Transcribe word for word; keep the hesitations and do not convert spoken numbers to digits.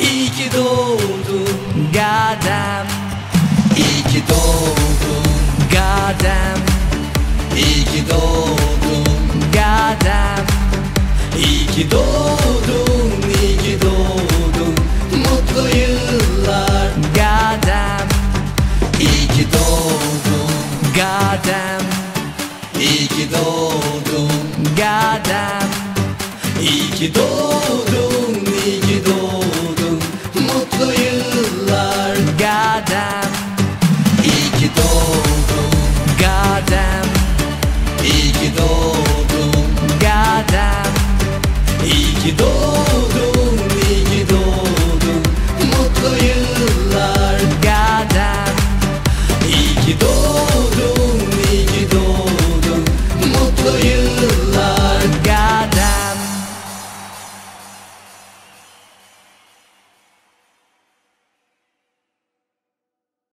İyi ki doğdun Gadem. İyi ki doğdun Gadem. İyi ki doğdun Gadem. İyi ki doğdun, iyi ki doğdun. Mutlu yıllar Gadem. İyi ki doğdun Gadem. İyi ki doğdun Gadem. İyi ki doğdun, iyi ki doğdun. Mutlu yıllar Gadem. İyi ki doğdun Gadem. İyi ki doğdun Gadem. İyi ki doğdun.